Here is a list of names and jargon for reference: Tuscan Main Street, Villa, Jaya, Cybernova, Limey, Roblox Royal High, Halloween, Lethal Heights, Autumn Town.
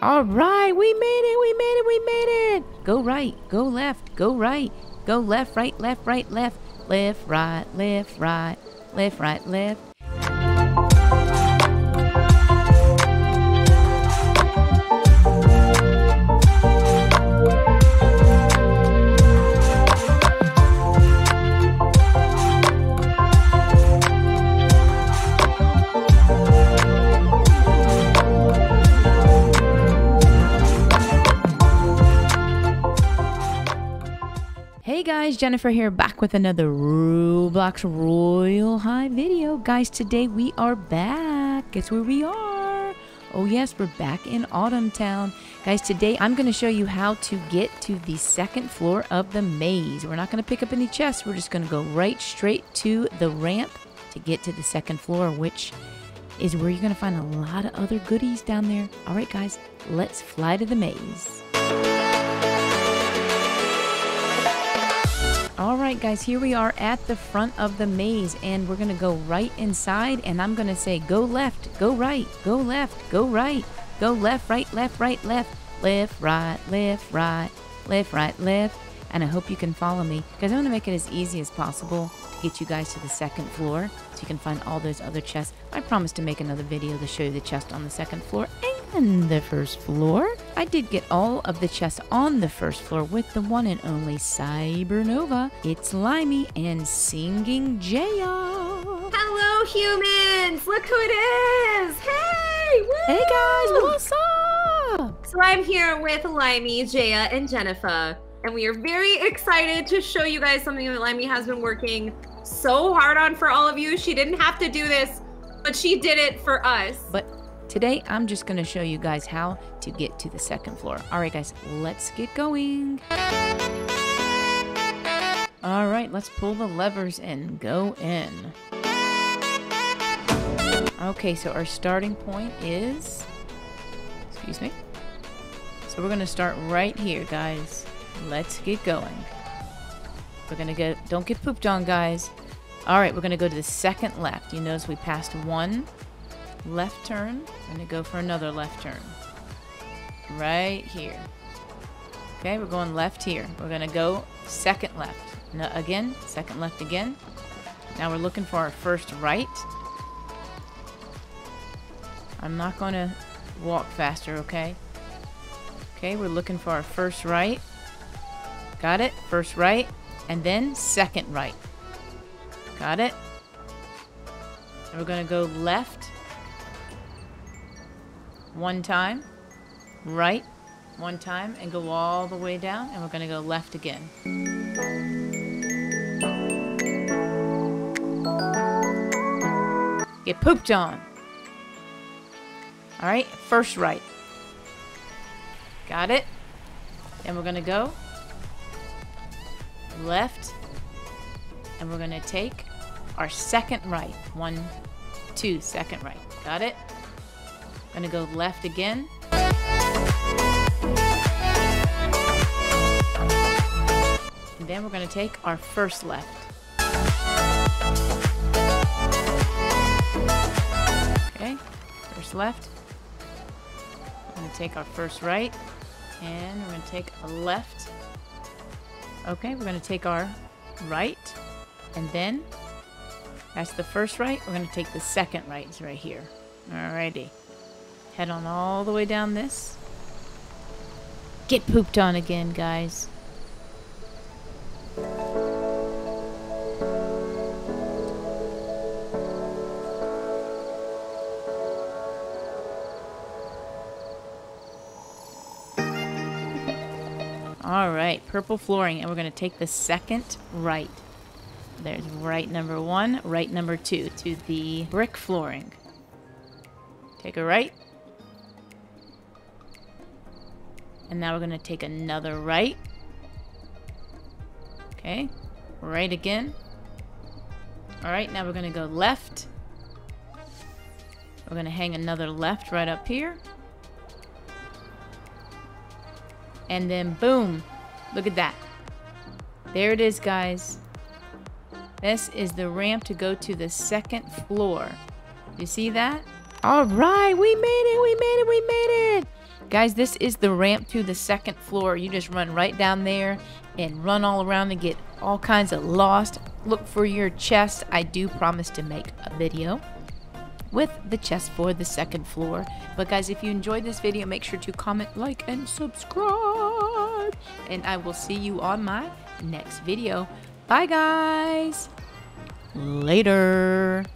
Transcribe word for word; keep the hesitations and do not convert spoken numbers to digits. All right, we made it, we made it, we made it. Go right, go left, go right, go left, right, left, right, left, left, right, left, right, left, right, left. Hey guys, Jennifer here, back with another Roblox Royal High video. Guys, today we are back. It's where we are. Oh yes, we're back in Autumn Town. Guys, today I'm going to show you how to get to the second floor of the maze. We're not going to pick up any chests. We're just going to go right straight to the ramp to get to the second floor, which is where you're going to find a lot of other goodies down there. All right, guys, let's fly to the maze. All right, guys, here we are at the front of the maze, and we're going to go right inside, and I'm going to say go left, go right, go left, go right, go left, right, left, right, left, left, right, left, right, left, right, left, and I hope you can follow me because I'm going to make it as easy as possible to get you guys to the second floor so you can find all those other chests. I promise to make another video to show you the chest on the second floor and the first floor. I did get all of the chests on the first floor with the one and only Cybernova, It's Limey, and Singing Jaya. Hello humans! Look who it is! Hey! Woo! Hey guys, what's up? So I'm here with Limey, Jaya, and Jennifer, and we are very excited to show you guys something that Limey has been working so hard on for all of you. She didn't have to do this, but she did it for us. But today, I'm just going to show you guys how to get to the second floor. All right, guys, let's get going. All right, let's pull the levers and go in. Okay, so our starting point is, excuse me. So we're going to start right here, guys. Let's get going. We're going to get, don't get pooped on, guys. All right, we're going to go to the second left. You notice we passed one. Left turn, I'm gonna go for another left turn right here. Okay, we're going left here. We're gonna go second left, no, again, second left again. Now we're looking for our first right. I'm not gonna walk faster. Okay, okay, we're looking for our first right. Got it, first right, and then second right. Got it. And we're gonna go left one time, right one time, and go all the way down, and we're going to go left again. Get pooped on. All right, first right. Got it. And we're going to go left, and we're going to take our second right. One, two, second right. Got it. I'm gonna go left again. And then we're gonna take our first left. Okay, first left. We're gonna take our first right. And we're gonna take a left. Okay, we're gonna take our right. And then, that's the first right. We're gonna take the second right, it's right here. Alrighty. Head on all the way down this. Get pooped on again, guys. All right, purple flooring, and we're going to take the second right. There's right number one, right number two, to the brick flooring. Take a right. And now we're going to take another right. Okay. Right again. All right. Now we're going to go left. We're going to hang another left right up here. And then boom. Look at that. There it is, guys. This is the ramp to go to the second floor. You see that? All right. We made it. We made it. We made it. Guys, this is the ramp to the second floor. You just run right down there and run all around and get all kinds of lost. Look for your chest. I do promise to make a video with the chest for the second floor. But guys, if you enjoyed this video, make sure to comment, like, and subscribe. And I will see you on my next video. Bye, guys. Later.